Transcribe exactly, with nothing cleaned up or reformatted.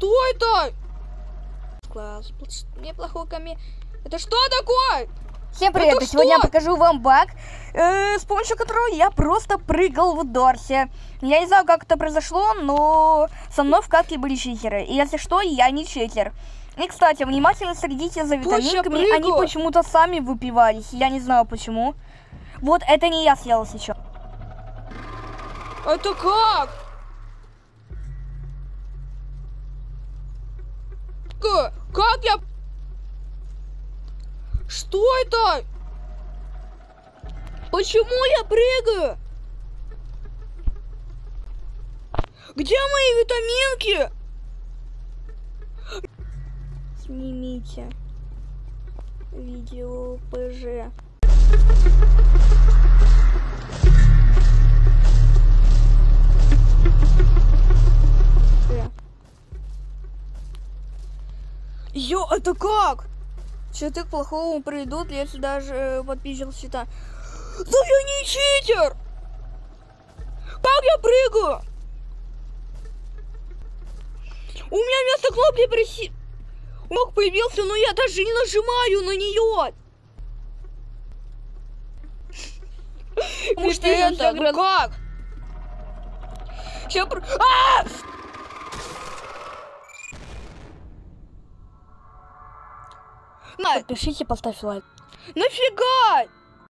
Что это? Класс, неплохой камень. Это что такое? Всем привет! Это сегодня что? Я покажу вам баг, э, с помощью которого я просто прыгал в Дорсе. Я не знаю, как это произошло, но со мной в катке были читеры. И если что, я не читер. И, кстати, внимательно следите за витаминками. Они почему-то сами выпивались. Я не знаю, почему. Вот это не я съела сейчас. Это как? Как, как я... Что это? Почему я прыгаю? Где мои витаминки? Снимите видео ПЖ. Йо, это как? Читы к плохому придут, если даже подписчил счета. Да я не читер! Как я прыгаю? У меня вместо кнопки приси... Мог появился, но я даже не нажимаю на нее. Потому что это как? Сейчас... Ааа! Подпишись и поставь лайк. Нафига?